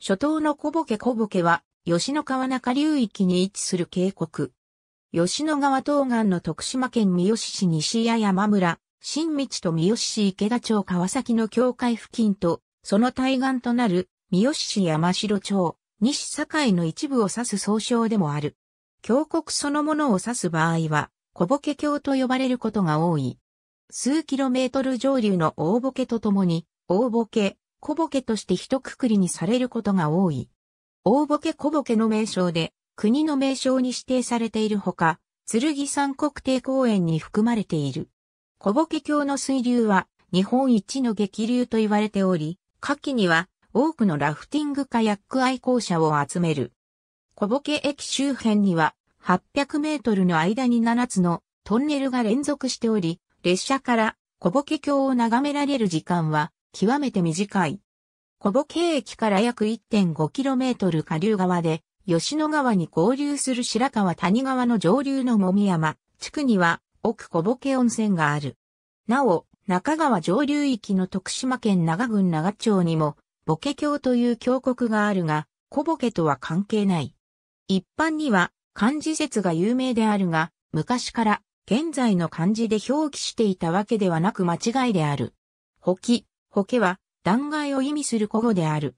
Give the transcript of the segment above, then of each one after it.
諸島の小ボケは、吉野川中流域に位置する渓谷。吉野川東岸の徳島県三好市西谷山村、新道と三好市池田町川崎の境界付近と、その対岸となる三好市山城町、西境の一部を指す総称でもある。峡谷そのものを指す場合は、小ボケ峡と呼ばれることが多い。数キロメートル上流の大ボケとともに、大ボケ、小ボケとして一括りにされることが多い。大ボケ小ボケの名称で国の名勝に指定されているほか、剣山国定公園に含まれている。小ボケ峡の水流は日本一の激流と言われており、夏季には多くのラフティングカヤック愛好者を集める。小ボケ駅周辺には800メートルの間に7つのトンネルが連続しており、列車から小ボケ峡を眺められる時間は極めて短い。小ボケ駅から約 1.5km 下流側で、吉野川に合流する白川谷川の上流の籾山地区には、奥小ボケ温泉がある。なお、中川上流域の徳島県那賀郡那賀町にも、ボケ峡という峡谷があるが、小ボケとは関係ない。一般には、漢字説が有名であるが、昔から、現在の漢字で表記していたわけではなく間違いである。ボケは断崖を意味する古語である。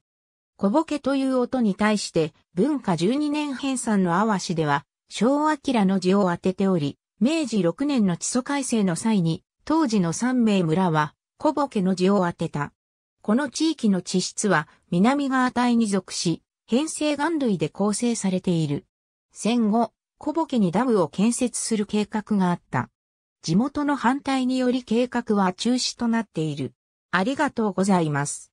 小ボケという音に対して文化12年編纂の阿波市では昭明の字を当てており、明治6年の地租改正の際に当時の3名村は小ボケの字を当てた。この地域の地質は南側帯に属し、偏西岩類で構成されている。戦後、小ボケにダムを建設する計画があった。地元の反対により計画は中止となっている。ありがとうございます。